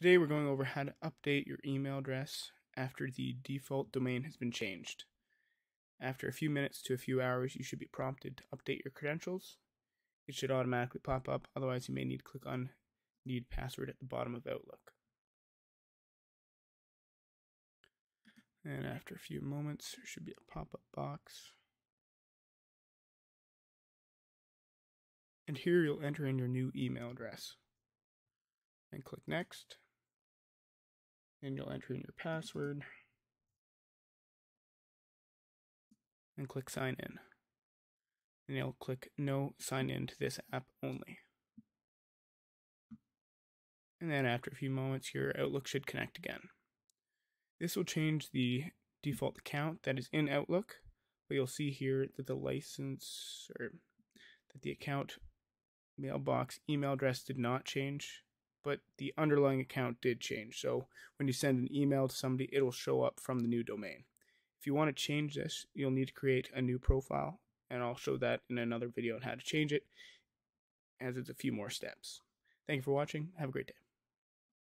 Today we're going over how to update your email address after the default domain has been changed. After a few minutes to a few hours, you should be prompted to update your credentials. It should automatically pop up, otherwise you may need to click on Need Password at the bottom of Outlook. And after a few moments, there should be a pop-up box. And here you'll enter in your new email address. And click Next. And you'll enter in your password. And click Sign In. And you'll click No Sign In to this app only. And then after a few moments, your Outlook should connect again. This will change the default account that is in Outlook, but you'll see here that the account mailbox email address did not change, but the underlying account did change. So when you send an email to somebody, it'll show up from the new domain. If you want to change this, you'll need to create a new profile, and I'll show that in another video on how to change it, as it's a few more steps. Thank you for watching. Have a great day.